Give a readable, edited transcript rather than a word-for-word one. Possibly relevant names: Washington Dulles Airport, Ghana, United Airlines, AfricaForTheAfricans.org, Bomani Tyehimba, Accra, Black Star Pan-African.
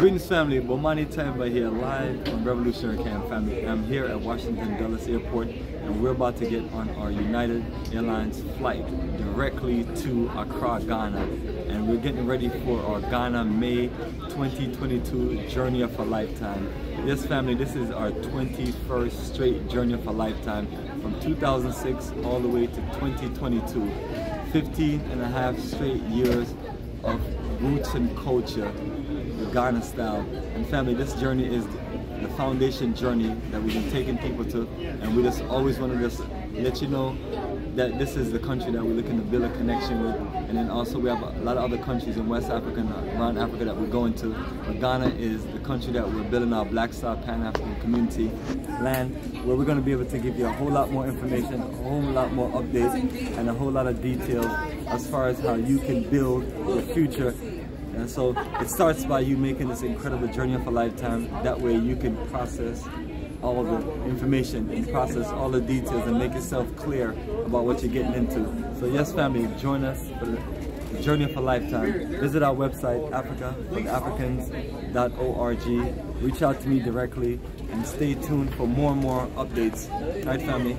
Greetings, family. Bomani Tyehimba here, live on Revolutionary Camp Family. I'm here at Washington Dulles Airport, and we're about to get on our United Airlines flight directly to Accra, Ghana. And we're getting ready for our Ghana May 2022 Journey of a Lifetime. Yes, family, this is our 21st straight Journey of a Lifetime from 2006 all the way to 2022. 15 and a half straight years of roots and culture, the Ghana style. And family, this journey is the foundation journey that we've been taking people to, and we just always want to just let you know that this is the country that we're looking to build a connection with. And then also we have a lot of other countries in West Africa and around Africa that we're going to, but Ghana is the country that we're building our Black Star Pan-African community land, where we're going to be able to give you a whole lot more information, a whole lot more updates, and a whole lot of details as far as how you can build your future. And so it starts by you making this incredible journey of a lifetime. That way you can process all the information and process all the details and make yourself clear about what you're getting into. So yes, family, join us for the journey of a lifetime. Visit our website, AfricaForTheAfricans.org. Reach out to me directly and stay tuned for more and more updates. All right, family.